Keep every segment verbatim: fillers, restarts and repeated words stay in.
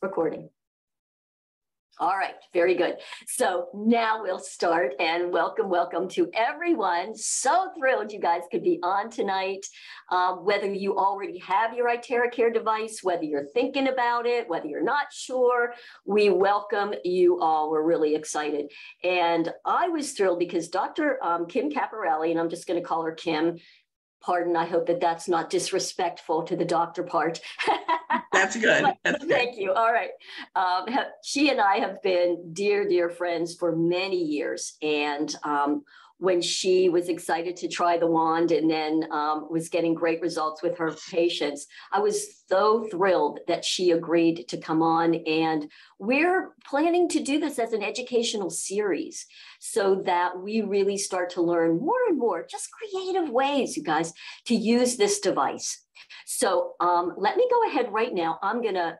Recording. All right, very good. So now we'll start, and welcome, welcome to everyone. So thrilled you guys could be on tonight. Um, whether you already have your IteraCare device, whether you're thinking about it, whether you're not sure, we welcome you all. We're really excited. And I was thrilled because Doctor Um, Kym Caporale, and I'm just going to call her Kim, pardon, I hope that that's not disrespectful to the doctor part. That's good. That's Thank good. you. All right. Um, have, she and I have been dear, dear friends for many years. And um, when she was excited to try the wand and then um, was getting great results with her patients, I was so thrilled that she agreed to come on. And we're planning to do this as an educational series so that we really start to learn more and more just creative ways, you guys, to use this device. So um, let me go ahead right now. I'm going to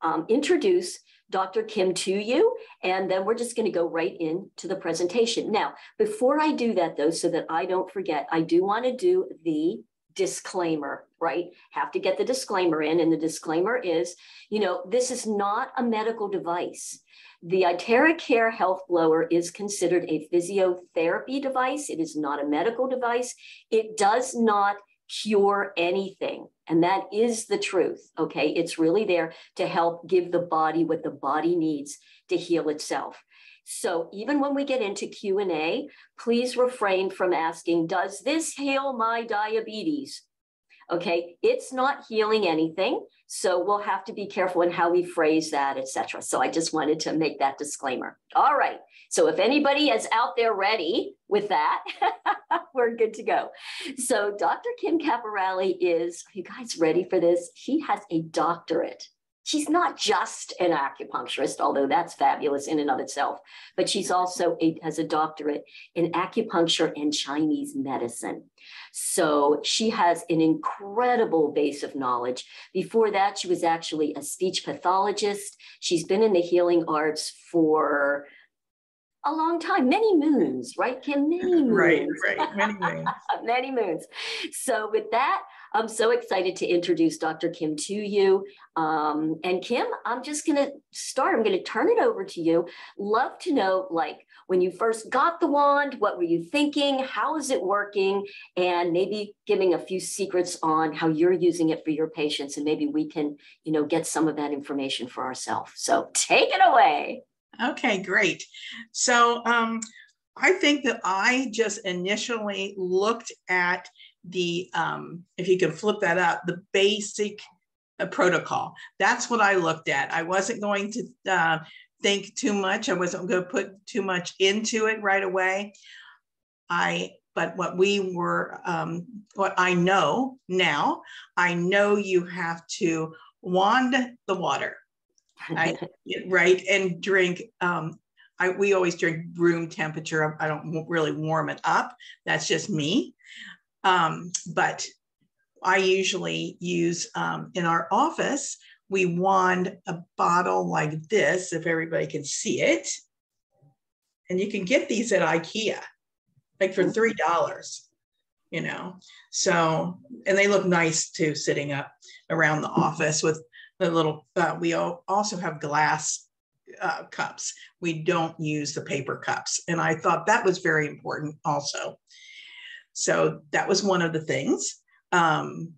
um, introduce Doctor Kym to you, and then we're just going to go right into the presentation. Now, before I do that, though, so that I don't forget, I do want to do the disclaimer, right? Have to get the disclaimer in, and the disclaimer is, you know, this is not a medical device. The IteraCare Health Blower is considered a physiotherapy device. It is not a medical device. It does not cure anything. And that is the truth, okay? It's really there to help give the body what the body needs to heal itself. So even when we get into Q and A, please refrain from asking, does this heal my diabetes? Okay, it's not healing anything. So we'll have to be careful in how we phrase that, et cetera. So I just wanted to make that disclaimer. All right, so if anybody is out there ready with that, we're good to go. So Doctor Kym Caporale is, are you guys ready for this? She has a doctorate. She's not just an acupuncturist, although that's fabulous in and of itself, but she's also a, has a doctorate in acupuncture and Chinese medicine. So she has an incredible base of knowledge. Before that, she was actually a speech pathologist. She's been in the healing arts for a long time, many moons, right, Kim? Many moons. Right, right, many moons. Many moons. So with that, I'm so excited to introduce Doctor Kim to you. Um, and Kim, I'm just going to start. I'm going to turn it over to you. Love to know, like, when you first got the wand, what were you thinking? How is it working? And maybe giving a few secrets on how you're using it for your patients. And maybe we can, you know, get some of that information for ourselves. So take it away. Okay, great. So um, I think that I just initially looked at the, um, if you can flip that up, the basic uh, protocol. That's what I looked at. I wasn't going to uh, think too much. I wasn't going to put too much into it right away. I, but what we were, um, what I know now, I know you have to wand the water. I, right, and drink. Um, I, we always drink room temperature. I don't really warm it up. That's just me. Um, but I usually use um, in our office, we wand a bottle like this, if everybody can see it. And you can get these at IKEA, like for three dollars, you know. So, and they look nice too, sitting up around the office with the little, uh, we also have glass uh, cups. We don't use the paper cups. And I thought that was very important also. So that was one of the things um,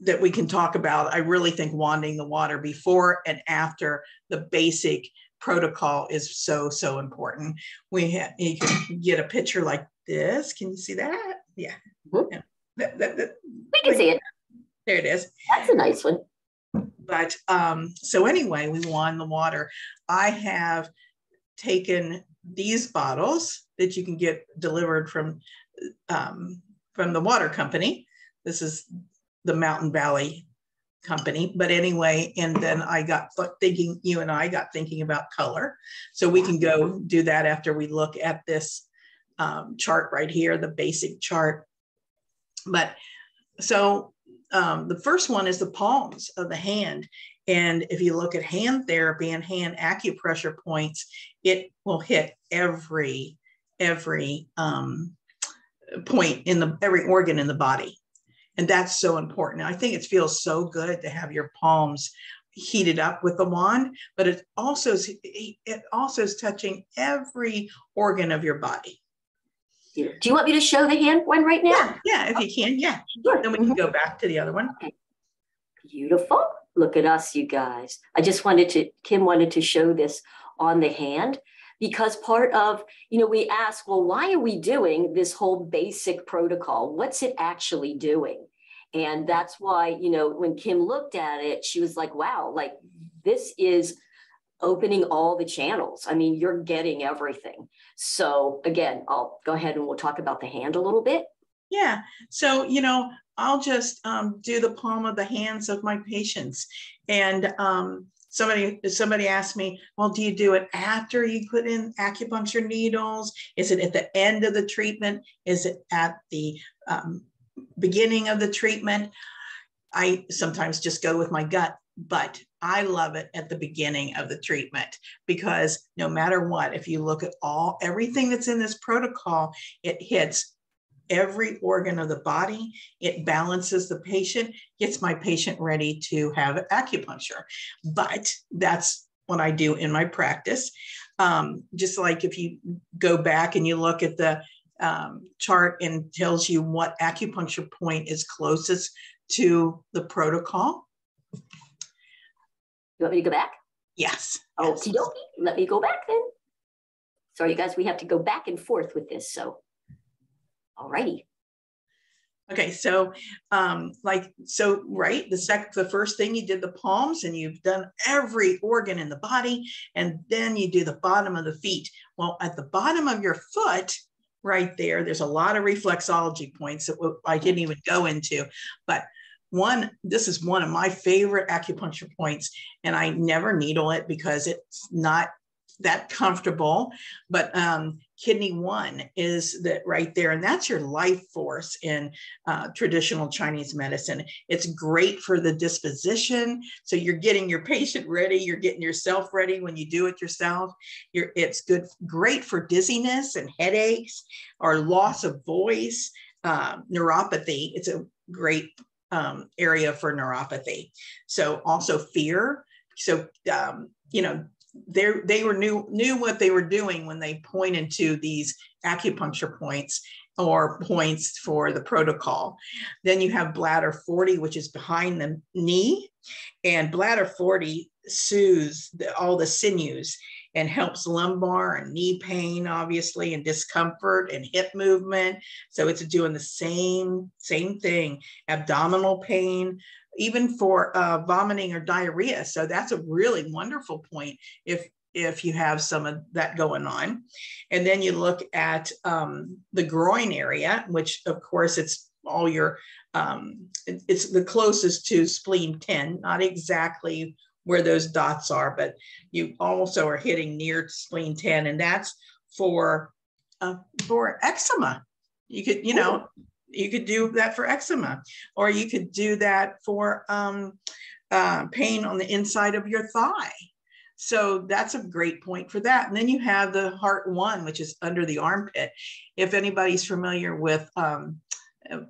that we can talk about. I really think wanding the water before and after the basic protocol is so, so important. We ha you can get a picture like this. Can you see that? Yeah. Mm-hmm. Yeah. That, that, that, we can like, see it. There it is. That's a nice one. But um, so anyway, we won the water. I have taken these bottles that you can get delivered from, um, from the water company. This is the Mountain Valley company. But anyway, and then I got thinking, you and I got thinking about color. So we can go do that after we look at this um, chart right here, the basic chart. But so Um, the first one is the palms of the hand. And if you look at hand therapy and hand acupressure points, it will hit every, every um, point in the, every organ in the body. And that's so important. I think it feels so good to have your palms heated up with the wand, but it also it also is touching every organ of your body. Do you want me to show the hand one right now? Yeah, yeah if okay. you can, yeah. Sure. Then we can go back to the other one. Okay. Beautiful. Look at us, you guys. I just wanted to, Kym wanted to show this on the hand because part of, you know, we ask, well, why are we doing this whole basic protocol? What's it actually doing? And that's why, you know, when Kym looked at it, she was like, wow, like this is opening all the channels. I mean, you're getting everything. So again, I'll go ahead and we'll talk about the hand a little bit. Yeah. So, you know, I'll just um, do the palm of the hands of my patients. And um, somebody, somebody asked me, well, do you do it after you put in acupuncture needles? Is it at the end of the treatment? Is it at the um, beginning of the treatment? I sometimes just go with my gut, but I love it at the beginning of the treatment because no matter what, if you look at all everything that's in this protocol, it hits every organ of the body. It balances the patient, gets my patient ready to have acupuncture. But that's what I do in my practice. Um, just like if you go back and you look at the um, chart and tells you what acupuncture point is closest to the protocol. You want me to go back? Yes. Okie dokie. Let me go back then. Sorry, you guys, we have to go back and forth with this. So, all righty. Okay. So, um, like, so, right. The sec the first thing you did the palms and you've done every organ in the body. And then you do the bottom of the feet. Well, at the bottom of your foot, right there, there's a lot of reflexology points that I didn't even go into, but One, this is one of my favorite acupuncture points, and I never needle it because it's not that comfortable, but um, kidney one is that right there, and that's your life force in uh, traditional Chinese medicine. It's great for the disposition, so you're getting your patient ready, you're getting yourself ready when you do it yourself. You're, it's good, great for dizziness and headaches or loss of voice, uh, neuropathy. It's a great Um, area for neuropathy. So also fear. So, um, you know, they they were knew, knew what they were doing when they pointed to these acupuncture points or points for the protocol. Then you have bladder forty, which is behind the knee, and bladder forty soothes the, all the sinews and helps lumbar and knee pain, obviously, and discomfort and hip movement. So it's doing the same, same thing, abdominal pain, even for uh, vomiting or diarrhea. So that's a really wonderful point if, if you have some of that going on. And then you look at um, the groin area, which of course it's all your, um, it's the closest to spleen ten, not exactly where those dots are, but you also are hitting near spleen ten, and that's for uh, for eczema. You could, you know, you could do that for eczema, or you could do that for um, uh, pain on the inside of your thigh. So that's a great point for that. And then you have the heart one, which is under the armpit. If anybody's familiar with um,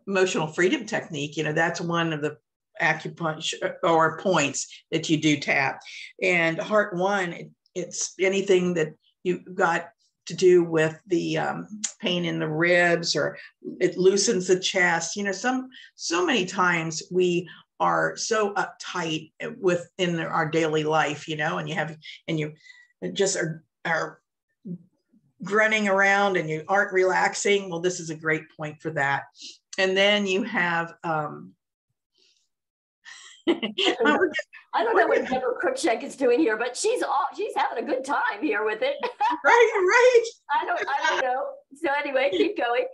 emotional freedom technique, you know, that's one of the acupuncture or points that you do tap. And heart one, it, it's anything that you've got to do with the um, pain in the ribs, or it loosens the chest. You know, some so many times we are so uptight within our daily life, you know, and you have and you just are are grunting around and you aren't relaxing. Well, this is a great point for that. And then you have um I don't know, I don't know what Deborah Crookshank is doing here, but she's all she's having a good time here with it. Right, right. I don't, I don't know. So anyway, keep going.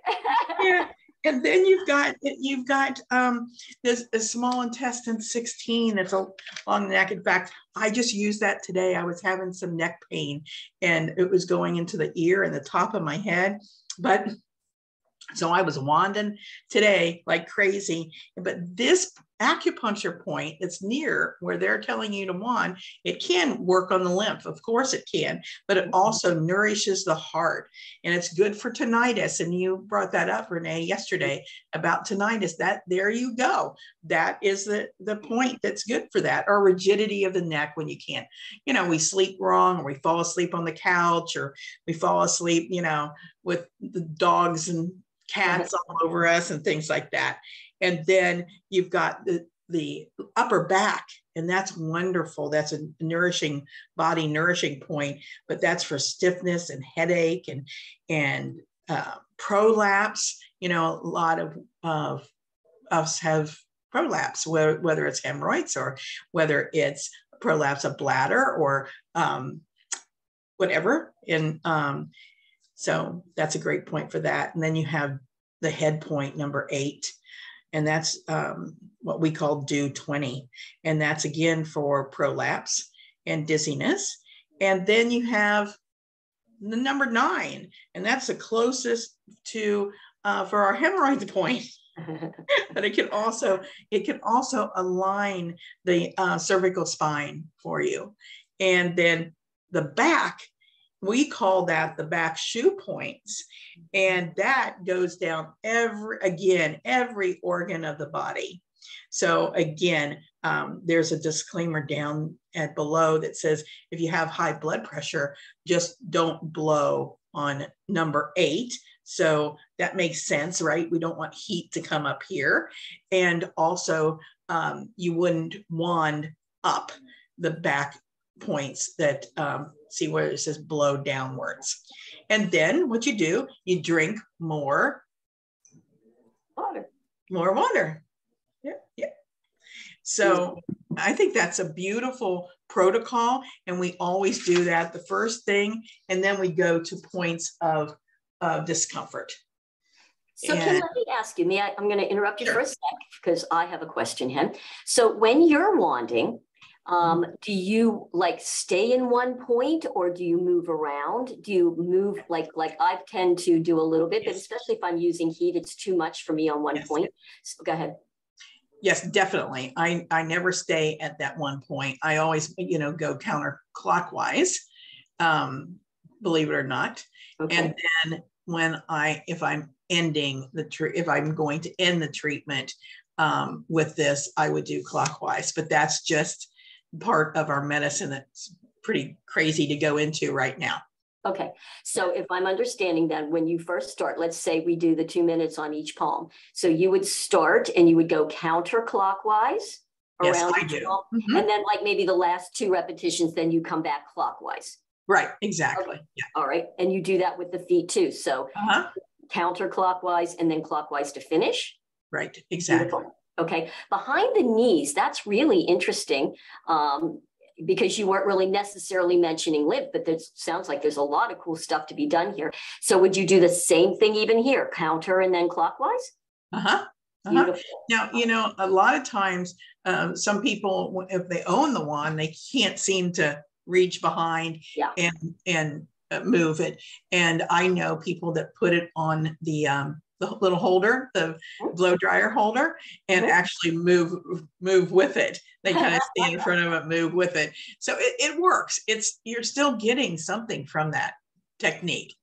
Yeah, and then you've got you've got um, this, this small intestine sixteen. That's a long neck. In fact, I just used that today. I was having some neck pain, and it was going into the ear and the top of my head, but so I was wanding today like crazy. But this acupuncture point that's near where they're telling you to wand, it can work on the lymph. Of course it can, but it also nourishes the heart, and it's good for tinnitus. And you brought that up, Renee, yesterday about tinnitus. That, there you go. That is the, the point that's good for that, or rigidity of the neck when you can't, you know, we sleep wrong, or we fall asleep on the couch, or we fall asleep, you know, with the dogs and cats all over us and things like that. And then you've got the, the upper back, and that's wonderful. That's a nourishing body, nourishing point, but that's for stiffness and headache and, and uh, prolapse. You know, a lot of, of us have prolapse, whether, whether it's hemorrhoids or whether it's prolapse of bladder or um, whatever. And um, so that's a great point for that. And then you have the head point, number eight. And that's um, what we call D U twenty. And that's again for prolapse and dizziness. And then you have the number nine, and that's the closest to uh, for our hemorrhoids point. But it can also, it can also align the uh, cervical spine for you. And then the back, we call that the back shoe points. And that goes down every, again, every organ of the body. So again, um, there's a disclaimer down at below that says, if you have high blood pressure, just don't blow on number eight. So that makes sense, right? We don't want heat to come up here. And also um, you wouldn't wand up the back points that, um, see where it says blow downwards. And then what you do, you drink more water, more water. Yeah, yeah. So I think that's a beautiful protocol. And we always do that, the first thing, and then we go to points of, of discomfort. So and, Kym, let me ask you, may I, I'm going to interrupt you sure. for a sec, because I have a question, Hen. So when you're wanding, Um, do you like stay in one point, or do you move around? Do you move like, like I tend to do a little bit, yes. but especially if I'm using heat, it's too much for me on one yes. point. So go ahead. Yes, definitely. I, I never stay at that one point. I always, you know, go counterclockwise, um, believe it or not. Okay. And then when I, if I'm ending the, tre- if I'm going to end the treatment um, with this, I would do clockwise, but that's just part of our medicine that's pretty crazy to go into right now. Okay. So if I'm understanding that, when you first start, let's say we do the two minutes on each palm. So you would start and you would go counterclockwise around yes, I do. Palm, mm-hmm. and then like maybe the last two repetitions, then you come back clockwise. Right. Exactly. Okay. Yeah. All right. And you do that with the feet too. So uh-huh. counterclockwise and then clockwise to finish. Right. Exactly. Beautiful. Okay. Behind the knees, that's really interesting um, because you weren't really necessarily mentioning lymph, but it sounds like there's a lot of cool stuff to be done here. So would you do the same thing even here, counter and then clockwise? Uh-huh. Uh-huh. Now, you know, a lot of times um, some people, if they own the wand, they can't seem to reach behind yeah. and, and move it. And I know people that put it on the, um, the little holder, the blow dryer holder, and actually move move with it. They kind of stand in front of it, move with it. So it, it works. It's, you're still getting something from that technique.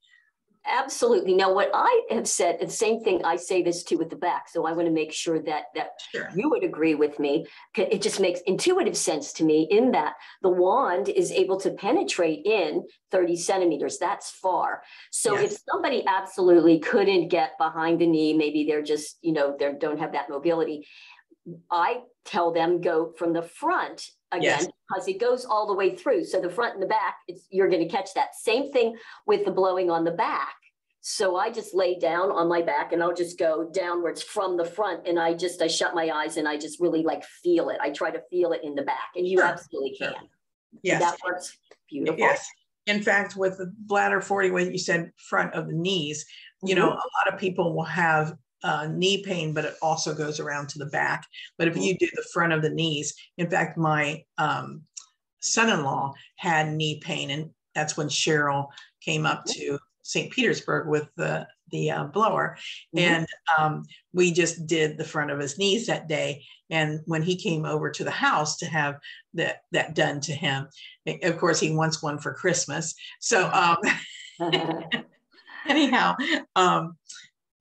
Absolutely. Now, what I have said, the same thing I say this too with the back. So I want to make sure that, that sure. you would agree with me. It just makes intuitive sense to me in that the wand is able to penetrate in thirty centimeters. That's far. So yes. if somebody absolutely couldn't get behind the knee, maybe they're just, you know, they don't have that mobility. I tell them go from the front again, yes. because it goes all the way through. So the front and the back, it's, you're going to catch that. Same thing with the blowing on the back. So I just lay down on my back and I'll just go downwards from the front. And I just, I shut my eyes and I just really like feel it. I try to feel it in the back, and you sure. absolutely can. Sure. Yes. That works beautiful. Yes. In fact, with the bladder forty, when you said front of the knees, you mm-hmm. know, a lot of people will have Uh, knee pain, but it also goes around to the back. But if you do the front of the knees, in fact, my um, son-in-law had knee pain, and that's when Cheryl came up to Saint Petersburg with the the uh, blower. Mm-hmm. And um, we just did the front of his knees that day. And when he came over to the house to have that, that done to him, of course, he wants one for Christmas. So um, anyhow, um,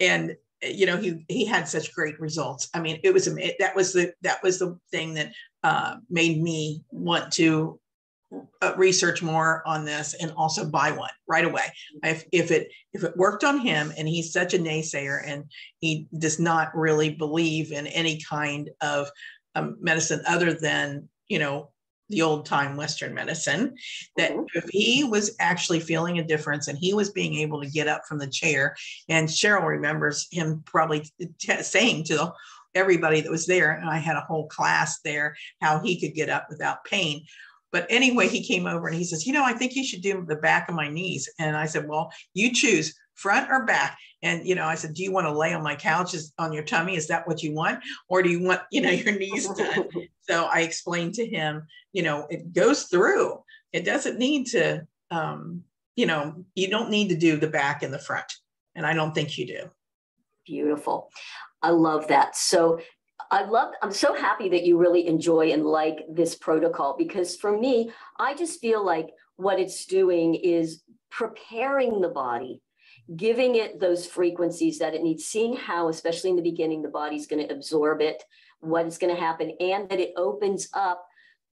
and you know, he, he had such great results. I mean, it was, it, that was the, that was the thing that uh, made me want to uh, research more on this and also buy one right away. If, if it, if it worked on him, and he's such a naysayer and he does not really believe in any kind of um, medicine other than, you know, the old time Western medicine, that mm-hmm. if he was actually feeling a difference and he was being able to get up from the chair, and Cheryl remembers him probably t- saying to everybody that was there, and I had a whole class there, how he could get up without pain. But anyway, he came over and he says, you know, I think you should do the back of my knees. And I said, well, you choose front or back. And, you know, I said, do you want to lay on my couch on your tummy? Is that what you want? Or do you want, you know, your knees done? So I explained to him, you know, it goes through. It doesn't need to, um, you know, you don't need to do the back and the front. And I don't think you do. Beautiful. I love that. So I love, I'm so happy that you really enjoy and like this protocol, because for me, I just feel like what it's doing is preparing the body, giving it those frequencies that it needs, seeing how, especially in the beginning, the body's going to absorb it, what is going to happen, and that it opens up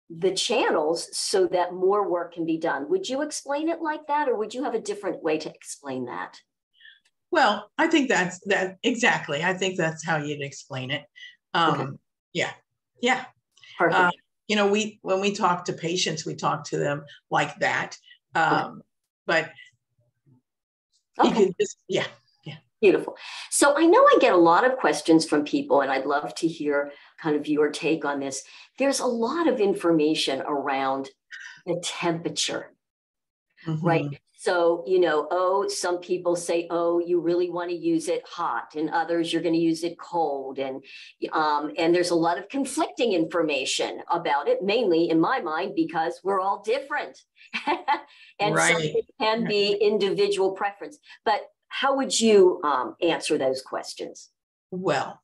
the channels so that more work can be done. Would you explain it like that, or would you have a different way to explain that? Well, I think that's that exactly. I think that's how you'd explain it. Um, okay. Yeah. Yeah. Perfect. Um, you know, we, when we talk to patients, we talk to them like that. Um, okay. But okay. You can just, yeah. Yeah. Beautiful. So I know I get a lot of questions from people, and I'd love to hear kind of your take on this. There's a lot of information around the temperature, mm-hmm. right? So, you know, oh, some people say, oh, you really want to use it hot, and others you're going to use it cold. And um, and there's a lot of conflicting information about it, mainly in my mind, because we're all different. And right. So it can be individual preference. But how would you um, answer those questions? Well,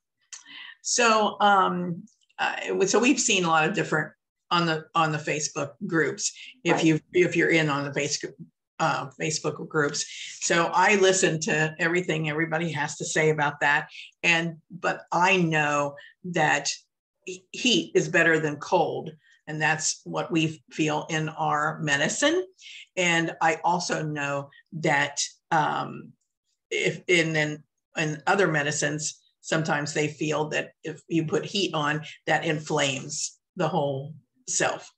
so um, uh, so we've seen a lot of different on the on the Facebook groups, if right. you if you're in on the Facebook Uh, Facebook groups. So I listen to everything everybody has to say about that. And, but I know that heat is better than cold. And that's what we feel in our medicine. And I also know that um, if in, in, in other medicines, sometimes they feel that if you put heat on, that inflames the whole self.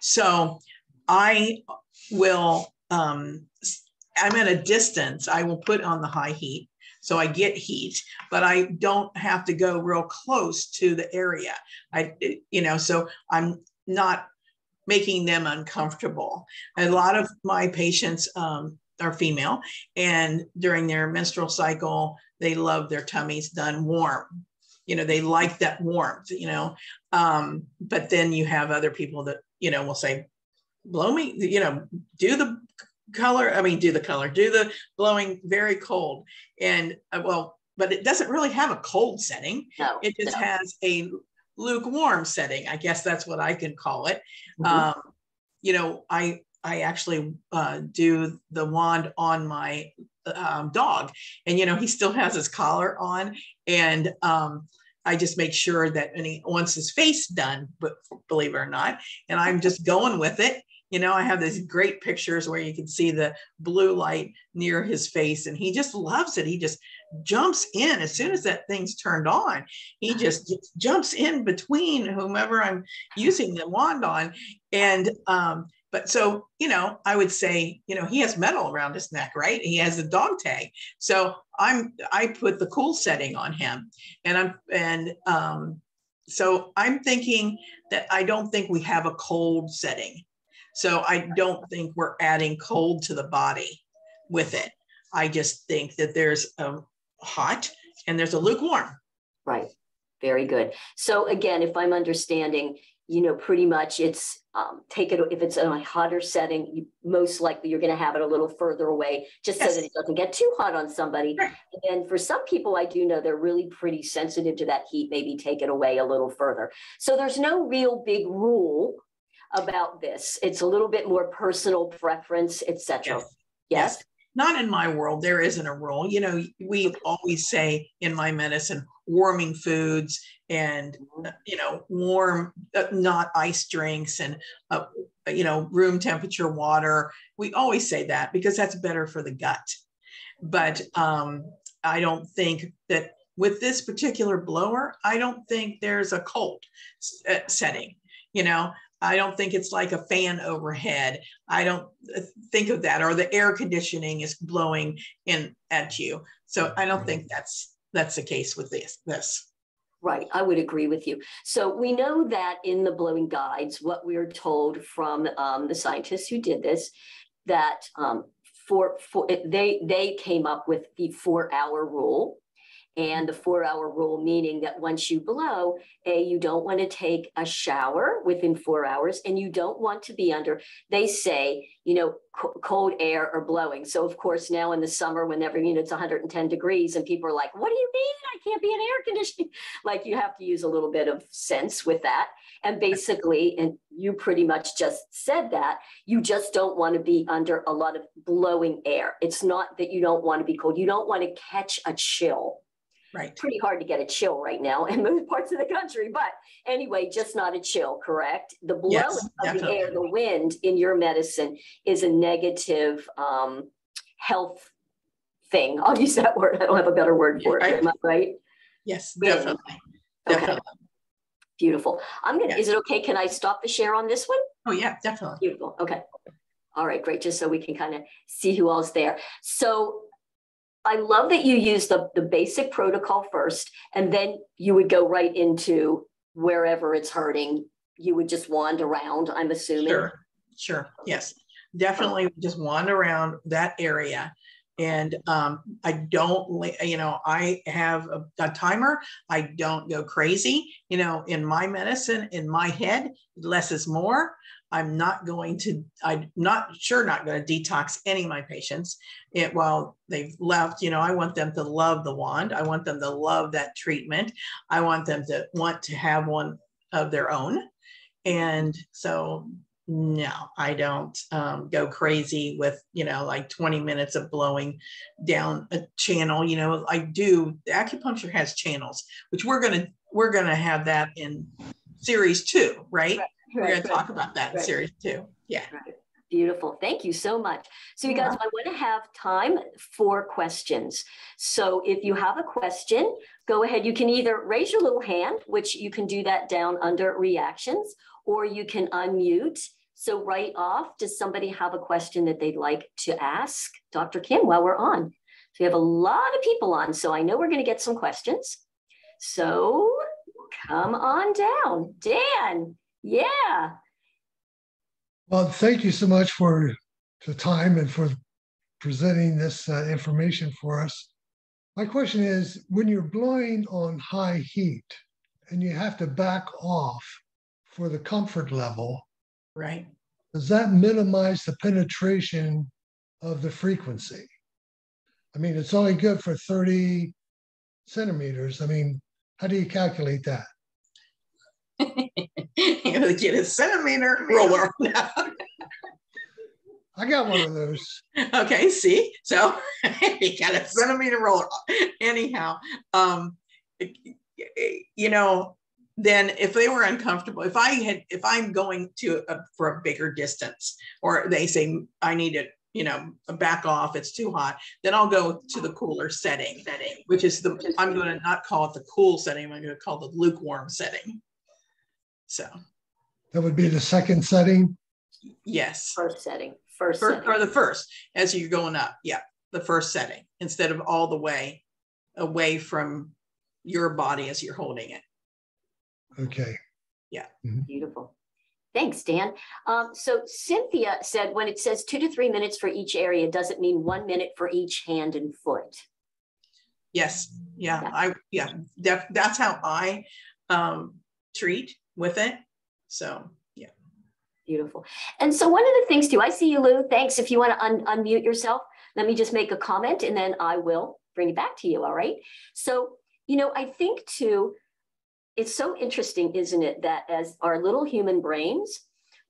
So I will Um, I'm at a distance. I will put on the high heat. So I get heat, but I don't have to go real close to the area. I, you know, so I'm not making them uncomfortable. A lot of my patients um, are female, and during their menstrual cycle, they love their tummies done warm. You know, they like that warmth, you know, um, but then you have other people that, you know, will say, blow me, you know, do the color, I mean, do the color, do the blowing very cold. And uh, well, but it doesn't really have a cold setting. No, it just no. has a lukewarm setting. I guess that's what I can call it. Mm-hmm. Um, you know, I, I actually uh, do the wand on my um, dog, and, you know, he still has his collar on, and um, I just make sure that when he wants his face done, but believe it or not, and I'm just going with it. You know, I have these great pictures where you can see the blue light near his face, and he just loves it. He just jumps in as soon as that thing's turned on. He just, just jumps in between whomever I'm using the wand on. And, um, but so, you know, I would say, you know, he has metal around his neck, right? He has a dog tag. So I'm, I put the cool setting on him, and I'm, and, um, so I'm thinking that I don't think we have a cold setting. So I don't think we're adding cold to the body with it. I just think that there's a hot and there's a lukewarm. Right. Very good. So again, if I'm understanding, you know, pretty much it's um, take it, if it's in a hotter setting, you, most likely you're going to have it a little further away, just yes. so that it doesn't get too hot on somebody. Sure. And for some people, I do know they're really pretty sensitive to that heat, maybe take it away a little further. So there's no real big rule about this. It's a little bit more personal preference, et cetera. Yes. Yes? Yes. Not in my world, there isn't a rule. You know, we always say in my medicine, warming foods and, uh, you know, warm, uh, not ice drinks and, uh, you know, room temperature water. We always say that because that's better for the gut. But um, I don't think that with this particular blower, I don't think there's a cold uh, setting, you know. I don't think it's like a fan overhead. I don't think of that, or the air conditioning is blowing in at you. So I don't think that's that's the case with this. this. Right, I would agree with you. So we know that in the blowing guides, what we are told from um, the scientists who did this, that um, for, for they they came up with the four-hour rule. And the four-hour rule, meaning that once you blow, A, you don't want to take a shower within four hours, and you don't want to be under, they say, you know, co cold air or blowing. So, of course, now in the summer, whenever, you know, it's one hundred ten degrees and people are like, what do you mean? I can't be in air conditioning. Like, you have to use a little bit of sense with that. And basically, and you pretty much just said that, you just don't want to be under a lot of blowing air. It's not that you don't want to be cold. You don't want to catch a chill. Right. Pretty hard to get a chill right now in most parts of the country. But anyway, just not a chill, correct? The blowing yes, of definitely. the air, the wind in your medicine is a negative um, health thing. I'll use that word. I don't have a better word for it. Am I right? Yes, definitely. Okay. Definitely. Beautiful. I'm gonna. Yes. Is it okay? Can I stop the share on this one? Oh yeah, definitely. Beautiful. Okay. All right, great. Just so we can kind of see who all's there. So. I love that you use the, the basic protocol first, and then you would go right into wherever it's hurting. You would just wand around, I'm assuming. Sure, sure. Yes, definitely just wand around that area. And um, I don't, you know, I have a, a timer. I don't go crazy. You know, in my medicine, in my head, less is more. I'm not going to, I'm not sure not going to detox any of my patients it, while they've left. You know, I want them to love the wand. I want them to love that treatment. I want them to want to have one of their own. And so no, I don't um, go crazy with, you know, like twenty minutes of blowing down a channel. You know, I do, the acupuncture has channels, which we're going to, we're going to have that in series two, right? Right. We're going to talk about that in series two. Yeah. Beautiful. Thank you so much. So you guys, I want to have time for questions. So if you have a question, go ahead. You can either raise your little hand, which you can do that down under reactions, or you can unmute. So right off, does somebody have a question that they'd like to ask Doctor Kym while we're on? So we have a lot of people on, so I know we're going to get some questions. So come on down. Dan. Yeah. Well, thank you so much for the time and for presenting this uh, information for us. My question is, when you're blowing on high heat and you have to back off for the comfort level, right? Does that minimize the penetration of the frequency? I mean, it's only good for thirty centimeters. I mean, how do you calculate that? You know, get a centimeter roller. I got one of those. Okay, see, so you got a centimeter roller. Anyhow, um, you know, then if they were uncomfortable, if I had, if I'm going to a, for a bigger distance, or they say I need to, you know, back off, it's too hot, then I'll go to the cooler setting, setting, which is the I'm going to not call it the cool setting. I'm going to call it the lukewarm setting. So that would be the second setting. Yes. First setting. First, first setting. Or the first as you're going up. Yeah. The first setting instead of all the way away from your body as you're holding it. Okay. Yeah. Mm-hmm. Beautiful. Thanks, Dan. Um, so Cynthia said, when it says two to three minutes for each area, does it mean one minute for each hand and foot? Yes. Yeah. Okay. I, yeah, that, that's how I um, treat with it. So, yeah. Beautiful. And so one of the things too, I see you, Lou. Thanks. If you want to un unmute yourself, let me just make a comment and then I will bring it back to you. All right. So, you know, I think too, it's so interesting, isn't it, that as our little human brains,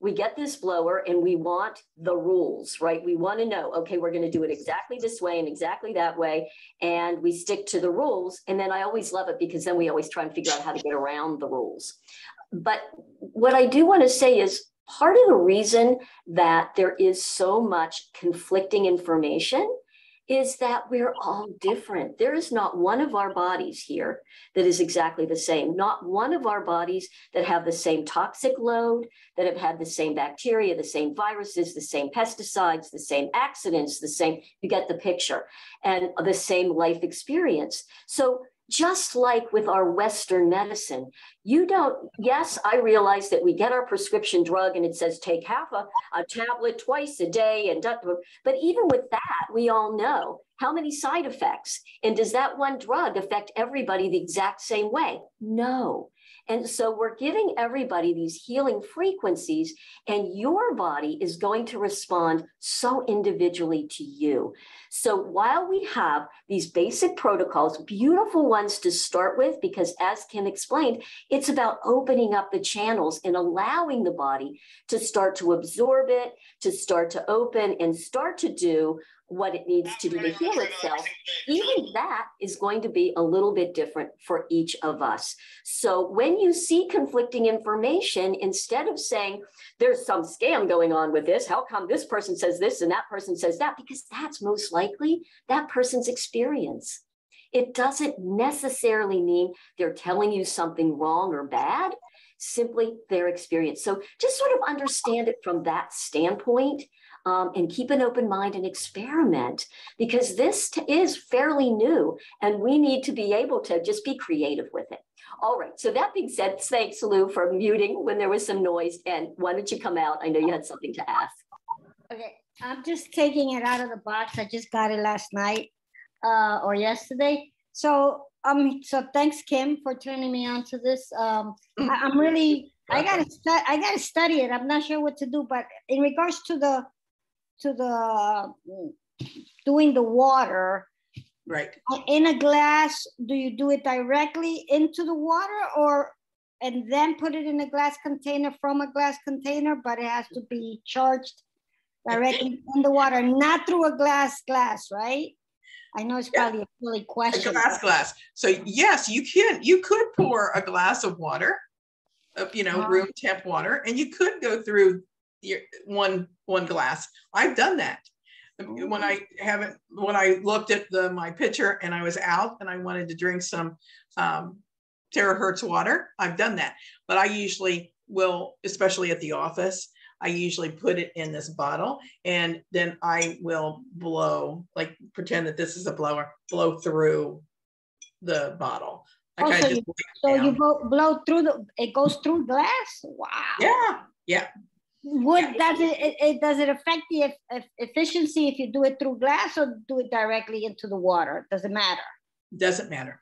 we get this blower and we want the rules, right? We want to know, okay, we're going to do it exactly this way and exactly that way. And we stick to the rules. And then I always love it because then we always try and figure out how to get around the rules. But what I do want to say is part of the reason that there is so much conflicting information is that we're all different. There is not one of our bodies here that is exactly the same, not one of our bodies that have the same toxic load, that have had the same bacteria, the same viruses, the same pesticides, the same accidents, the same, you get the picture, and the same life experience. So just like with our Western medicine, you don't, yes, I realize that we get our prescription drug and it says take half a, a tablet twice a day, and but even with that, we all know how many side effects, and does that one drug affect everybody the exact same way? No. And so we're giving everybody these healing frequencies, and your body is going to respond so individually to you. So while we have these basic protocols, beautiful ones to start with, because as Kym explained, it's about opening up the channels and allowing the body to start to absorb it, to start to open and start to do what it needs to do to heal itself, even that is going to be a little bit different for each of us. So when you see conflicting information, instead of saying, there's some scam going on with this, how come this person says this and that person says that? Because that's most likely that person's experience. It doesn't necessarily mean they're telling you something wrong or bad, simply their experience. So just sort of understand it from that standpoint. Um, and keep an open mind and experiment, because this t is fairly new and we need to be able to just be creative with it. All right. So that being said, thanks, Lou, for muting when there was some noise. And why don't you come out? I know you had something to ask. Okay. I'm just taking it out of the box. I just got it last night uh, or yesterday. So um, so thanks, Kym, for turning me on to this. Um, I I'm really, I gotta, I gotta study it. I'm not sure what to do, but in regards to the to the uh, doing the water, right, in a glass, do you do it directly into the water or and then put it in a glass container from a glass container, but it has to be charged directly in the water, not through a glass glass, right? I know it's probably yeah. a silly question. A glass glass. So yes, you can, you could pour a glass of water, of, you know, um, room temp water, and you could go through Your, one one glass. I've done that. Ooh. When I haven't, when I looked at the my pitcher and I was out and I wanted to drink some um, terahertz water, I've done that. But I usually will, especially at the office, I usually put it in this bottle and then I will blow, like pretend that this is a blower, blow through the bottle. Like oh, so I just you, so you blow, blow through the, it goes through glass? Wow. Yeah, yeah. Would does it, it, it does it affect the if, if efficiency if you do it through glass or do it directly into the water? Does it matter? Doesn't matter,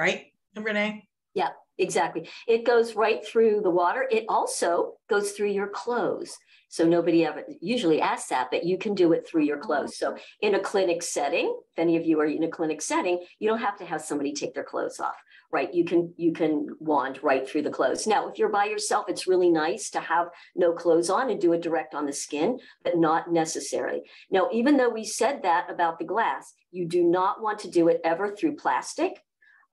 right, Renee? Yeah, exactly. It goes right through the water. It also goes through your clothes. So nobody ever usually asks that, but you can do it through your clothes. So in a clinic setting, if any of you are in a clinic setting, you don't have to have somebody take their clothes off. Right, you can you can wand right through the clothes. Now, if you're by yourself, it's really nice to have no clothes on and do it direct on the skin, but not necessarily. Now, even though we said that about the glass, you do not want to do it ever through plastic.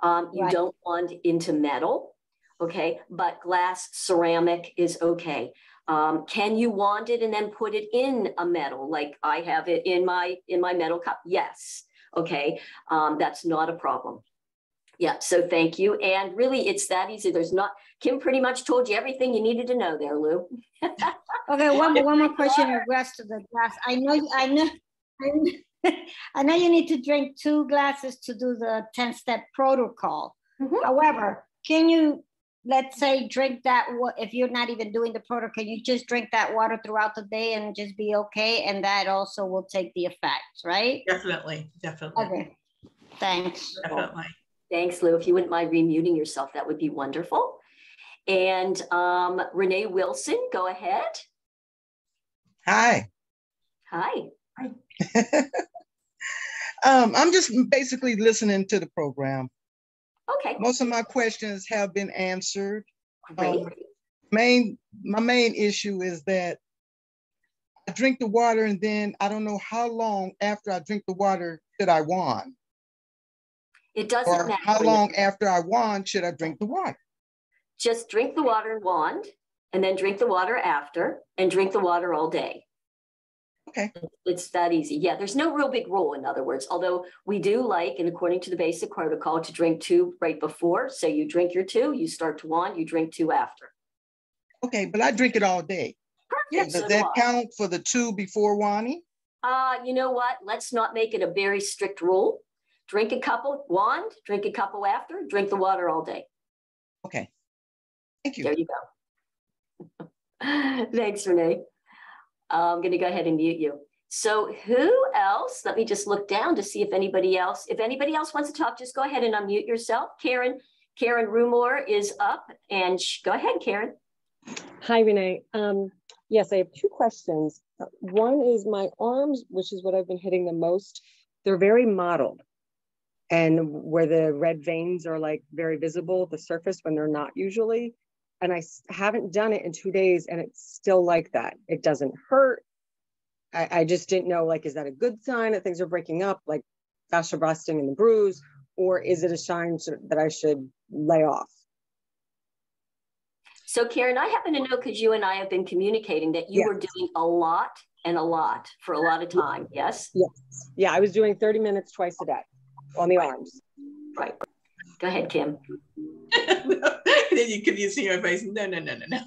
Um, you right. don't wand into metal, okay? But glass, ceramic is okay. Um, can you wand it and then put it in a metal, like I have it in my in my metal cup? Yes, okay. Um, that's not a problem. Yeah, so thank you. And really, it's that easy. There's not, Kym pretty much told you everything you needed to know there, Lou. Okay, one, one more question in regards to the glass. I know, I know, I know you need to drink two glasses to do the ten-step protocol. Mm-hmm. However, can you, let's say, drink that, if you're not even doing the protocol, can you just drink that water throughout the day and just be okay? And that also will take the effect, right? Definitely, definitely. Okay, thanks. Definitely. Thanks, Lou. If you wouldn't mind remuting yourself, that would be wonderful. And um, Renee Wilson, go ahead. Hi. Hi. Hi. um, I'm just basically listening to the program. Okay. Most of my questions have been answered. Great. Um, main, my main issue is that I drink the water and then I don't know how long after I drink the water should I wand. It doesn't or matter. How long after I wand should I drink the water? Just drink the water and wand, and then drink the water after, and drink the water all day. Okay. It's that easy. Yeah, there's no real big rule, in other words, although we do like, and according to the basic protocol, to drink two right before. So you drink your two, you start to wand, you drink two after. Okay, but I drink it all day. Perfect. Yeah, does so that do count for the two before wanding? Uh, you know what? Let's not make it a very strict rule. Drink a couple, wand, drink a couple after, drink the water all day. Okay. Thank you. There you go. Thanks, Renee. I'm going to go ahead and mute you. So who else? Let me just look down to see if anybody else, if anybody else wants to talk, just go ahead and unmute yourself. Karen, Karen Rumor is up, and go ahead, Karen. Hi, Renee. Um, yes, I have two questions. One is my arms, which is what I've been hitting the most. They're very mottled. And where the red veins are like very visible, the surface when they're not usually. And I haven't done it in two days and it's still like that. It doesn't hurt. I, I just didn't know, like, is that a good sign that things are breaking up, like fascial busting and the bruise, or is it a sign that I should lay off? So Karen, I happen to know, because you and I have been communicating, that you yes. were doing a lot and a lot for a lot of time, yes? Yes. Yeah, I was doing thirty minutes twice a day. On the arms. Right. Go ahead, Kym. Then you could see my face. No, no, no, no, no.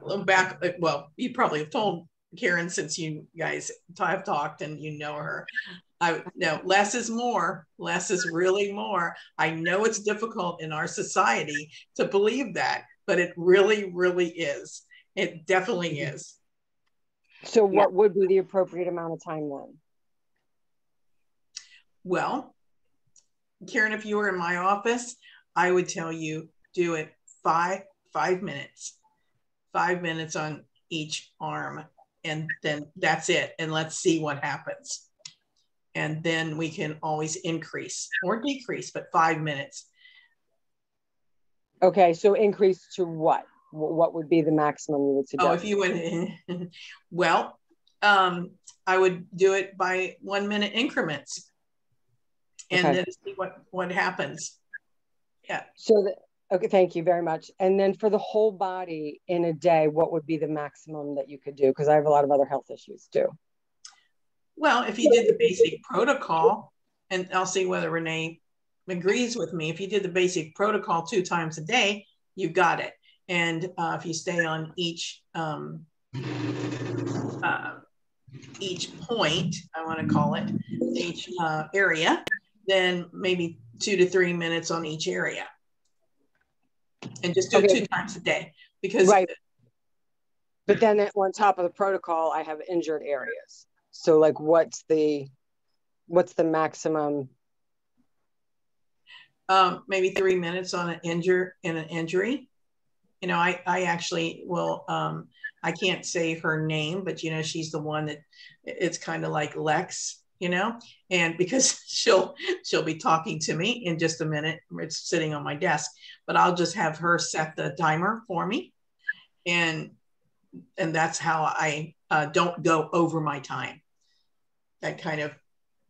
Well, back, well, you probably have told Karen since you guys have talked and you know her. I no, less is more. Less is really more. I know it's difficult in our society to believe that, but it really, really is. It definitely is. So what would be the appropriate amount of time then? Well, Karen, if you were in my office, I would tell you do it five five minutes, five minutes on each arm, and then that's it. And let's see what happens. And then we can always increase or decrease, but five minutes. Okay, so increase to what? What would be the maximum you would suggest? Oh, if you would, well, um, I would do it by one minute increments. And okay. then see what, what happens. Yeah. So, the, okay, thank you very much. And then for the whole body in a day, what would be the maximum that you could do? Because I have a lot of other health issues too. Well, if you did the basic protocol, and I'll see whether Renee agrees with me, if you did the basic protocol two times a day, you got it. And uh, if you stay on each, um, uh, each point, I want to call it, each uh, area, then maybe two to three minutes on each area. And just do okay. it two times a day. Because right. But then on top of the protocol, I have injured areas. So like what's the what's the maximum? Um, maybe three minutes on an injure in an injury. You know, I, I actually will um, I can't say her name, but you know, she's the one that it's kind of like Lex. You know, and because she'll she'll be talking to me in just a minute. It's sitting on my desk, but I'll just have her set the timer for me, and and that's how I uh, don't go over my time. That kind of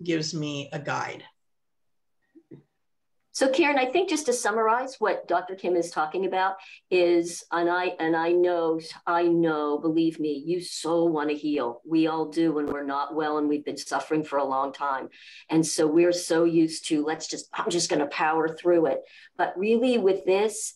gives me a guide. So Karen, I think just to summarize what Doctor Kym is talking about is, and I and I know, I know, believe me, you so want to heal. We all do when we're not well and we've been suffering for a long time. And so we're so used to, let's just, I'm just going to power through it. But really with this,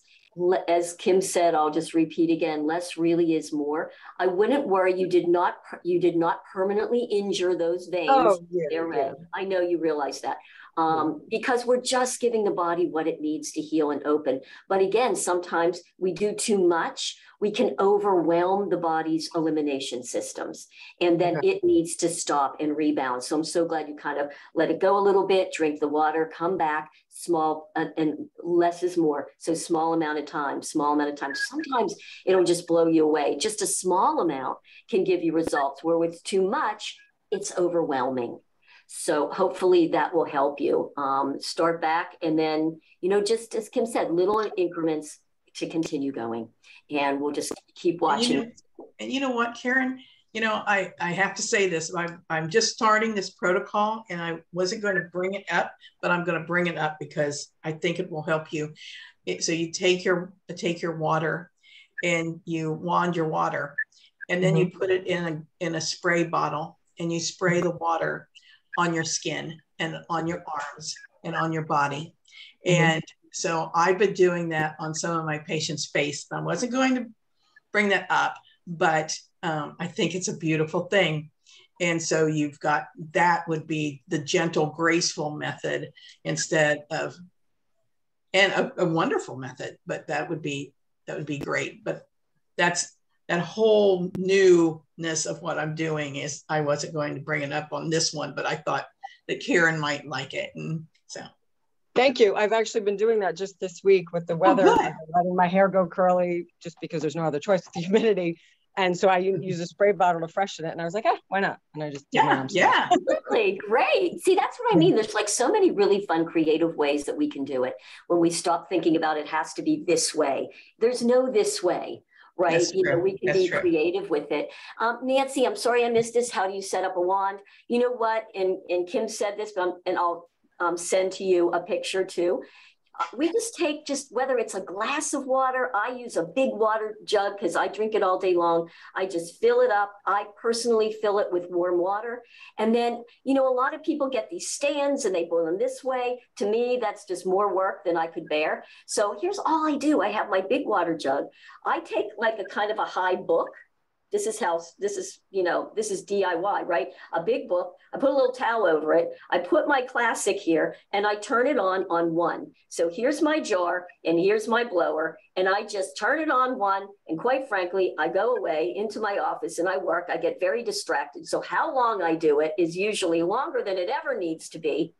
as Kym said, I'll just repeat again, less really is more. I wouldn't worry. You did not, you did not permanently injure those veins. Oh, yeah, They're red. Yeah. I know you realize that. Um, because we're just giving the body what it needs to heal and open. But again, sometimes we do too much we can overwhelm the body's elimination systems, and then it needs to stop and rebound. So I'm so glad you kind of let it go a little bit, drink the water, come back, small, uh, and less is more. So small amount of time, small amount of time. Sometimes it'll just blow you away. Just a small amount can give you results, where with too much, it's overwhelming. So hopefully that will help you. Um, start back, and then, you know, just as Kym said, little increments to continue going, and we'll just keep watching. And you know, and you know what, Karen, you know, I, I have to say this, I'm, I'm just starting this protocol, and I wasn't going to bring it up, but I'm going to bring it up because I think it will help you. It, so you take your, take your water and you wand your water, and then mm-hmm. you put it in a, in a spray bottle, and you spray the water on your skin and on your arms and on your body. Mm-hmm. And so I've been doing that on some of my patients' face. I wasn't going to bring that up, but um, I think it's a beautiful thing. And so you've got, that would be the gentle, graceful method instead of, and a, a wonderful method, but that would be, that would be great. But that's, that whole newness of what I'm doing is, I wasn't going to bring it up on this one, but I thought that Karen might like it. And so. Thank you. I've actually been doing that just this week with the weather, oh, letting my hair go curly just because there's no other choice with the humidity. And so I use a spray bottle to freshen it. And I was like, ah, why not? And I just did yeah, yeah, absolutely. Great. See, that's what I mean. There's like so many really fun, creative ways that we can do it. When we stop thinking about it has to be this way, there's no this way. Right. You know, we can That's be true. creative with it. Um, Nancy, I'm sorry I missed this. How do you set up a wand? You know what? And, and Kym said this, but I'm, and I'll um, send to you a picture too. Uh, we just take just, whether it's a glass of water, I use a big water jug because I drink it all day long. I just fill it up. I personally fill it with warm water. And then, you know, a lot of people get these stands and they boil them this way. To me, that's just more work than I could bear. So here's all I do. I have my big water jug. I take like a kind of a high book. This is how, this is, you know, this is D I Y, right? A big book, I put a little towel over it. I put my classic here and I turn it on on one. So here's my jar and here's my blower. And I just turn it on one. And quite frankly, I go away into my office and I work, I get very distracted. So how long I do it is usually longer than it ever needs to be.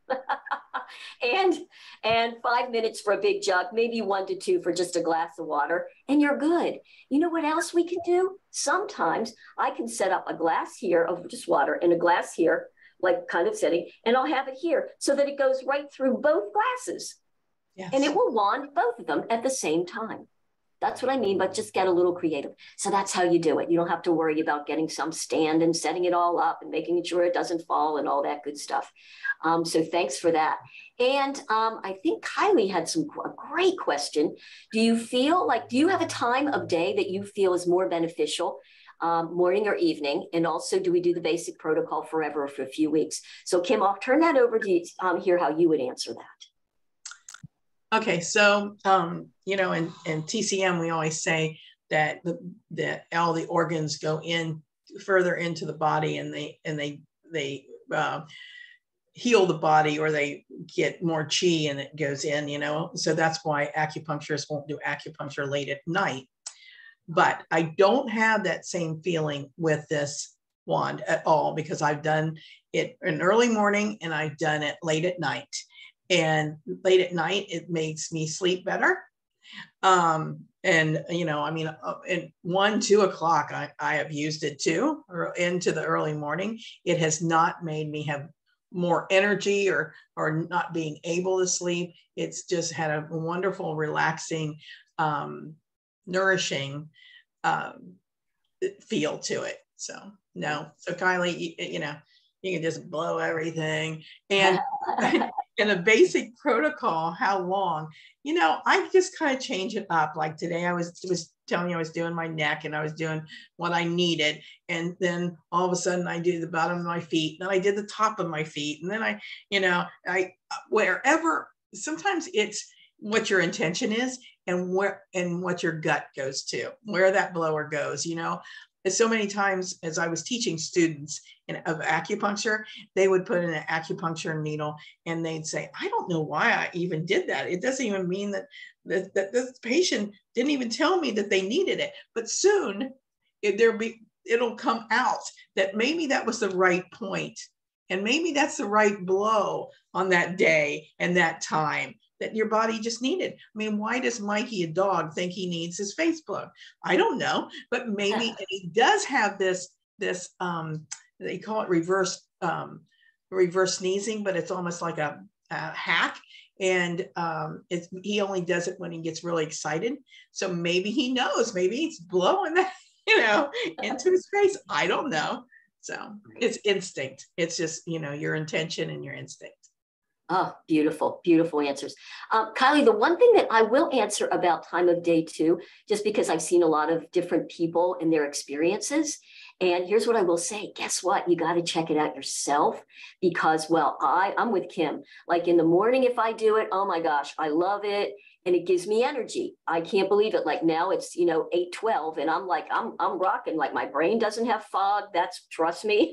and, and five minutes for a big jug, maybe one to two for just a glass of water, and you're good. You know what else we can do? Sometimes I can set up a glass here of just water and a glass here, like kind of setting, and I'll have it here so that it goes right through both glasses. Yes. And it will wand both of them at the same time. That's what I mean, but just get a little creative. So that's how you do it. You don't have to worry about getting some stand and setting it all up and making sure it doesn't fall and all that good stuff. Um, so thanks for that. And um, I think Kylie had some a great question. Do you feel like, do you have a time of day that you feel is more beneficial, um, morning or evening? And also, do we do the basic protocol forever or for a few weeks? So Kym, I'll turn that over to you, um, hear how you would answer that. Okay, so, um, you know, in, in T C M, we always say that the, that all the organs go in further into the body, and they and they they uh, heal the body, or they get more chi and it goes in, you know. So that's why acupuncturists won't do acupuncture late at night. But I don't have that same feeling with this wand at all, because I've done it in early morning and I've done it late at night. And late at night, it makes me sleep better. Um, and, you know, I mean, uh, at one, two o'clock, I, I have used it too, or into the early morning. It has not made me have more energy or, or not being able to sleep. It's just had a wonderful, relaxing, um, nourishing um, feel to it. So, no. So, Kylie, you, you know, you can just blow everything. And... And a basic protocol, how long, you know, I just kind of change it up. Like today I was, was telling you I was doing my neck and I was doing what I needed. And then all of a sudden I do the bottom of my feet, and then I did the top of my feet. And then I, you know, I, wherever, sometimes it's what your intention is and where, and what your gut goes to, where that blower goes, you know, that so many times as I was teaching students in, of acupuncture, they would put in an acupuncture needle and they'd say, I don't know why I even did that. It doesn't even mean that, that, that this patient didn't even tell me that they needed it. But soon it, there'll be, it'll come out that maybe that was the right point. And maybe that's the right blow on that day and that time that your body just needed. I mean, why does Mikey, a dog, think he needs his face plug? I don't know, but maybe yeah. he does have this, this um, they call it reverse, um, reverse sneezing, but it's almost like a, a hack. And um, it's, he only does it when he gets really excited. So maybe he knows, maybe he's blowing that, you know, into his face. I don't know. So it's instinct. It's just, you know, your intention and your instinct. Oh, beautiful, beautiful answers. Um, Kylie, the one thing that I will answer about time of day too, just because I've seen a lot of different people and their experiences. And here's what I will say. Guess what? You got to check it out yourself because, well, I, I'm with Kym. Like in the morning, if I do it, oh my gosh, I love it. And it gives me energy. I can't believe it. Like now it's, you know, eight twelve and I'm like, I'm, I'm rocking. Like my brain doesn't have fog. That's, trust me,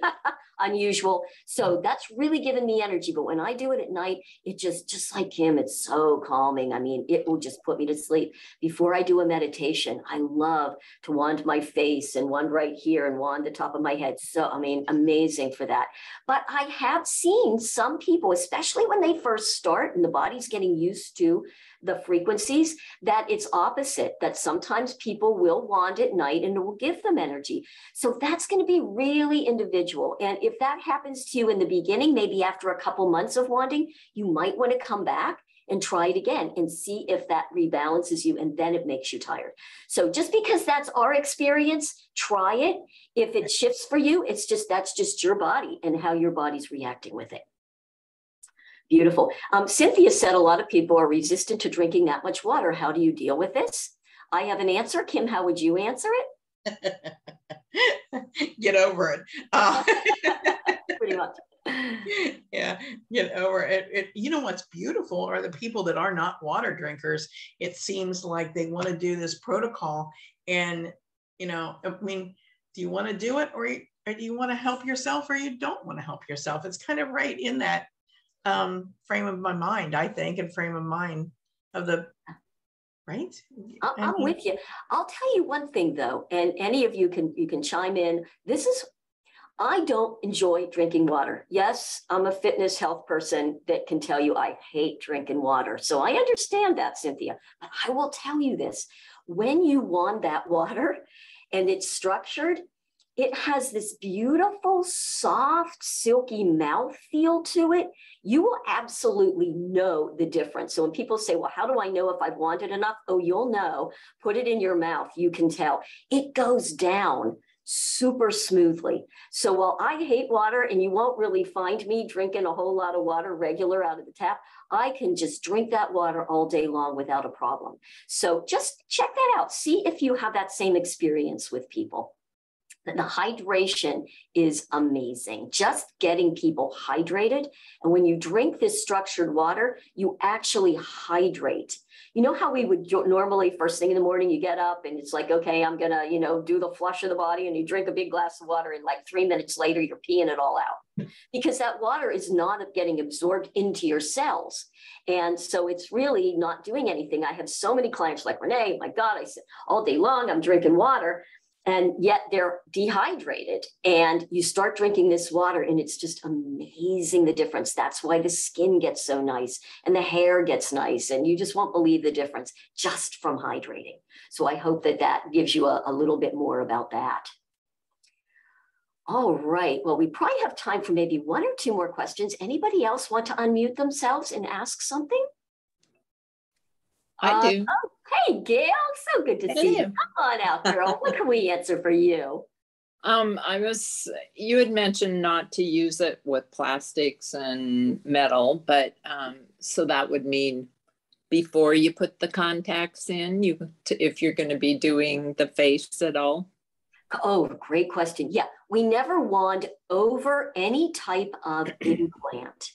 unusual. So that's really given me energy. But when I do it at night, it just, just like Kym, it's so calming. I mean, it will just put me to sleep. Before I do a meditation, I love to wand my face and wand right here and wand the top of my head. So, I mean, amazing for that. But I have seen some people, especially when they first start and the body's getting used to the frequencies, that it's opposite, that sometimes people will wand at night and it will give them energy. So that's going to be really individual. And if that happens to you in the beginning, maybe after a couple months of wanding, you might want to come back and try it again and see if that rebalances you and then it makes you tired. So just because that's our experience, try it. If it shifts for you, it's just, that's just your body and how your body's reacting with it. Beautiful. Um, Cynthia said a lot of people are resistant to drinking that much water. How do you deal with this? I have an answer. Kym, how would you answer it? Get over it. Uh, Pretty much. Yeah, get over it. It. You know what's beautiful are the people that are not water drinkers. It seems like they want to do this protocol. And, you know, I mean, do you want to do it or, or do you want to help yourself or you don't want to help yourself? It's kind of right in that um frame of my mind, I think, and frame of mind of the right. I'm, I'm with you. I'll tell you one thing though, and any of you can you can chime in. This is, I don't enjoy drinking water. Yes, I'm a fitness health person that can tell you I hate drinking water. So I understand that, Cynthia, but I will tell you this. When you want that water and it's structured, it has this beautiful, soft, silky mouthfeel to it. You will absolutely know the difference. So when people say, well, how do I know if I've wanted enough? Oh, you'll know. Put it in your mouth. You can tell. It goes down super smoothly. So while I hate water and you won't really find me drinking a whole lot of water regular out of the tap, I can just drink that water all day long without a problem. So just check that out. See if you have that same experience with people. The hydration is amazing. Just getting people hydrated. And when you drink this structured water, you actually hydrate. You know how we would normally first thing in the morning, you get up and it's like, okay, I'm going to, you know, do the flush of the body, and you drink a big glass of water and like three minutes later, you're peeing it all out because that water is not getting absorbed into your cells. And so it's really not doing anything. I have so many clients like Renee, my God, I said all day long, I'm drinking water. And yet they're dehydrated, and you start drinking this water and it's just amazing the difference. That's why the skin gets so nice and the hair gets nice, and you just won't believe the difference just from hydrating. So I hope that that gives you a, a little bit more about that. All right. Well, we probably have time for maybe one or two more questions. Anybody else want to unmute themselves and ask something? I do. Uh, oh, hey, Gail, so good to hey. see you. Come on out, girl. What can we answer for you? Um, I was, you had mentioned not to use it with plastics and metal, but um, so that would mean before you put the contacts in, you if you're going to be doing the face at all? Oh, great question. Yeah, we never wand over any type of implant.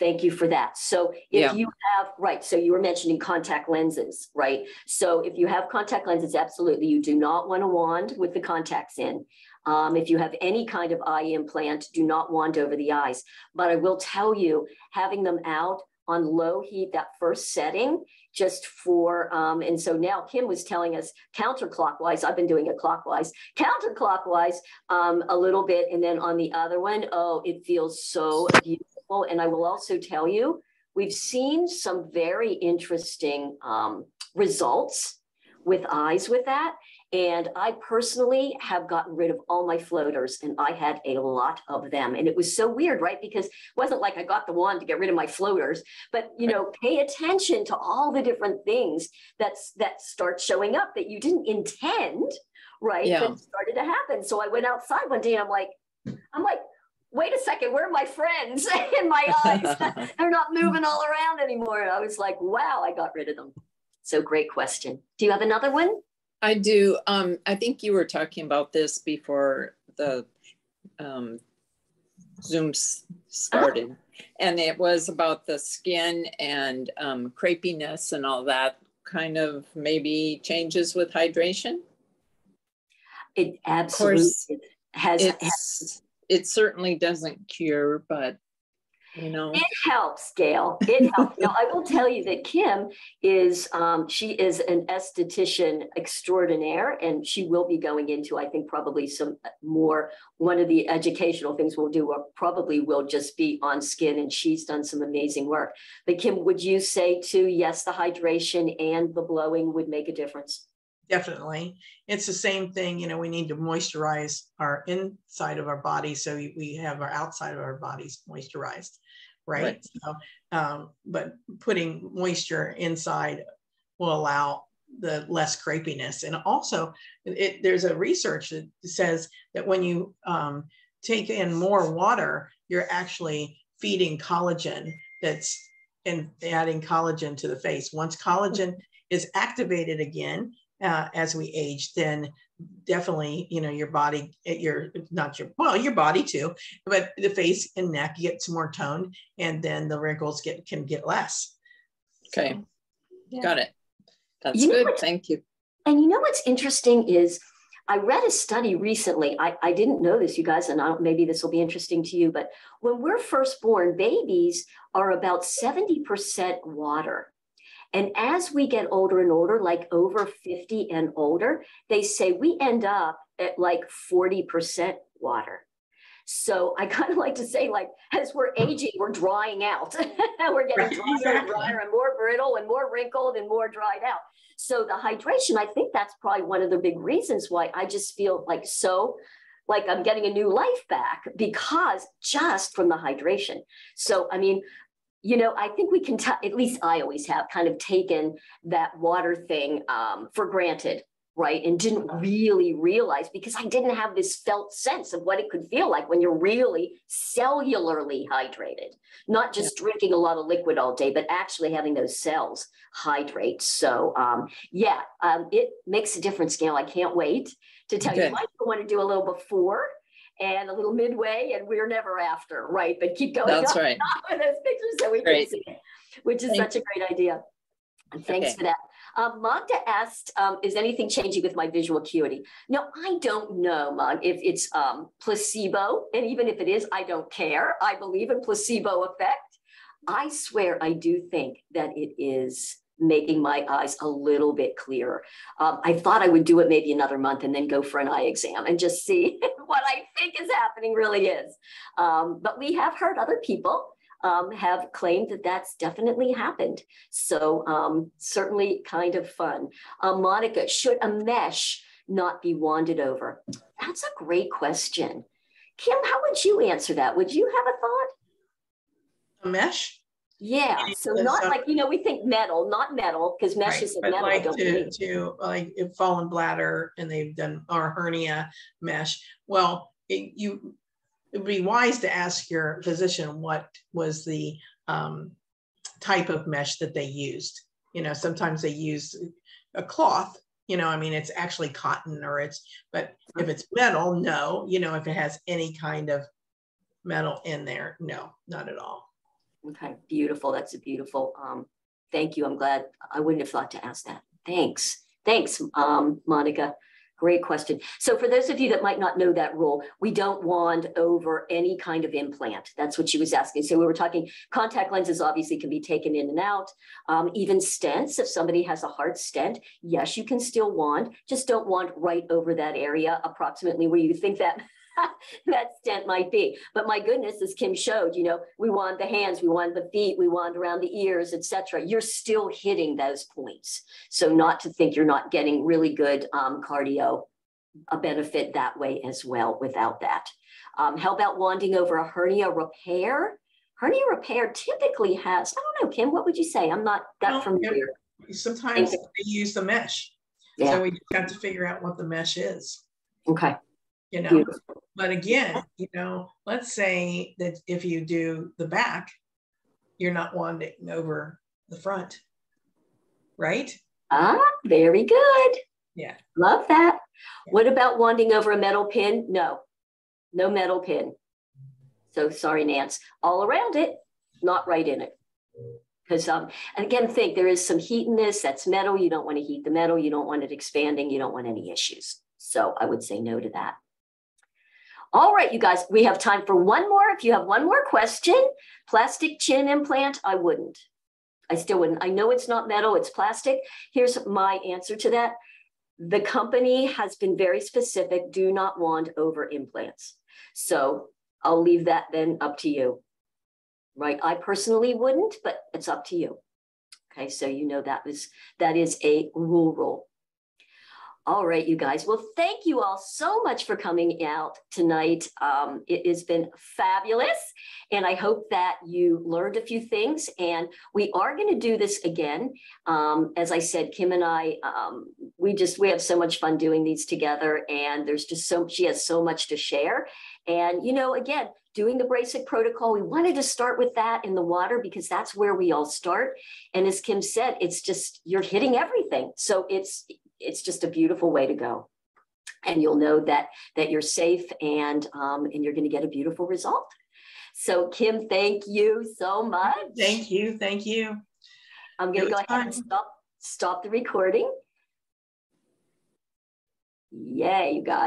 Thank you for that. So if yeah. you have, right, so you were mentioning contact lenses, right? So if you have contact lenses, absolutely, you do not want to wand with the contacts in. Um, if you have any kind of eye implant, do not wand over the eyes. But I will tell you, having them out on low heat, that first setting, just for, um, and so now Kym was telling us counterclockwise, I've been doing it clockwise, counterclockwise um, a little bit, and then on the other one, oh, it feels so beautiful. And I will also tell you, we've seen some very interesting um, results with eyes with that. And I personally have gotten rid of all my floaters, and I had a lot of them. And it was so weird, right? Because it wasn't like I got the wand to get rid of my floaters, but, you know, pay attention to all the different things that's, that start showing up that you didn't intend, right? Yeah. That started to happen. So I went outside one day and I'm like, I'm like, wait a second, where are my friends in my eyes? They're not moving all around anymore. And I was like, wow, I got rid of them. So great question. Do you have another one? I do. Um, I think you were talking about this before the um, Zoom started, oh. and it was about the skin and um, crepiness and all that kind of maybe changes with hydration. It absolutely of course, has. It's, it certainly doesn't cure, but. You know. It helps, Gail. It helps. Now, I will tell you that Kym is, um, she is an esthetician extraordinaire, and she will be going into, I think, probably some more, one of the educational things we'll do or probably will just be on skin, and she's done some amazing work. But Kym, would you say too, yes, the hydration and the blowing would make a difference? Definitely. It's the same thing. You know, we need to moisturize our inside of our body so we have our outside of our bodies moisturized, right? right. So, um, but putting moisture inside will allow the less crepiness. And also it, there's a research that says that when you um, take in more water, you're actually feeding collagen that's and adding collagen to the face. Once collagen is activated again, Uh, as we age, then definitely, you know, your body, your, not your, well, your body too, but the face and neck gets more toned, and then the wrinkles get, can get less. Okay. So, yeah. Got it. That's you good. Thank you. And you know, what's interesting is I read a study recently. I, I didn't know this, you guys, and I don't, maybe this will be interesting to you, but when we're first born, babies are about seventy percent water. And as we get older and older, like over fifty and older, they say we end up at like forty percent water. So I kind of like to say, like, as we're aging, we're drying out. We're getting drier exactly. and drier and more brittle and more wrinkled and more dried out. So the hydration, I think that's probably one of the big reasons why I just feel like so, like I'm getting a new life back, because just from the hydration. So, I mean, you know, I think we can, t at least I always have kind of taken that water thing um, for granted, right? And didn't really realize, because I didn't have this felt sense of what it could feel like when you're really cellularly hydrated, not just yeah. drinking a lot of liquid all day, but actually having those cells hydrate. So um, yeah, um, it makes a difference, Gail. I can't wait to tell Good. you. I want to do a little before and a little midway, and we're never after, right? But keep going. That's right. With those pictures so we great. can see it, which is Thank such a great idea. And thanks okay. for that. Um, Magda asked, um, is anything changing with my visual acuity? No, I don't know, Mag, if it's um, placebo. And even if it is, I don't care. I believe in placebo effect. I swear I do think that it is making my eyes a little bit clearer. Um, I thought I would do it maybe another month and then go for an eye exam and just see what I think is happening really is. Um, but we have heard other people um, have claimed that that's definitely happened. So um, certainly kind of fun. Uh, Monica, should a mesh not be wanded over? That's a great question. Kym, how would you answer that? Would you have a thought? A mesh? Yeah, so not so, like, you know, we think metal, not metal, because mesh right, isn't metal. Like, don't to, to, like if fallen bladder and they've done or hernia mesh, well, it, you it would be wise to ask your physician what was the um, type of mesh that they used. You know, sometimes they use a cloth, you know, I mean, it's actually cotton or it's, but if it's metal, no, you know, if it has any kind of metal in there, no, not at all. Okay, beautiful. That's a beautiful, um, thank you. I'm glad, I wouldn't have thought to ask that. Thanks. Thanks, um, Monica. Great question. So for those of you that might not know that rule, we don't wand over any kind of implant. That's what she was asking. So we were talking contact lenses obviously can be taken in and out. Um, even stents, if somebody has a heart stent, yes, you can still wand. Just don't wand right over that area approximately where you think that that stent might be. But my goodness, as Kym showed, you know, we wand the hands, we wand the feet, we wand around the ears, et cetera. You're still hitting those points. So not to think you're not getting really good um, cardio a benefit that way as well without that. Um, how about wanding over a hernia repair? Hernia repair typically has, I don't know, Kym, what would you say? I'm not that no, familiar. Sometimes they use the mesh. Yeah. So we just have to figure out what the mesh is. Okay. You know, beautiful. But again, you know, let's say that if you do the back, you're not wanding over the front, right? Ah, very good. Yeah. Love that. Yeah. What about wanding over a metal pin? No, no metal pin. So sorry, Nance, all around it, not right in it. Because, um, and again, think there is some heat in this, that's metal. You don't want to heat the metal. You don't want it expanding. You don't want any issues. So I would say no to that. All right, you guys, we have time for one more. If you have one more question, plastic chin implant, I wouldn't. I still wouldn't. I know it's not metal, it's plastic. Here's my answer to that. The company has been very specific, do not wand over implants. So I'll leave that then up to you, right? I personally wouldn't, but it's up to you. Okay, so you know that is, that is a rule rule. All right, you guys. Well, thank you all so much for coming out tonight. Um, it has been fabulous, and I hope that you learned a few things. And we are going to do this again. Um, as I said, Kym and I, um, we just we have so much fun doing these together, and there's just so she has so much to share. And you know, again, doing the Bracek protocol, we wanted to start with that in the water because that's where we all start. And as Kym said, it's just you're hitting everything, so it's. It's just a beautiful way to go. And you'll know that, that you're safe and, um, and you're going to get a beautiful result. So Kym, thank you so much. Thank you. Thank you. I'm going to go ahead fun. and stop, stop the recording. Yay, you guys.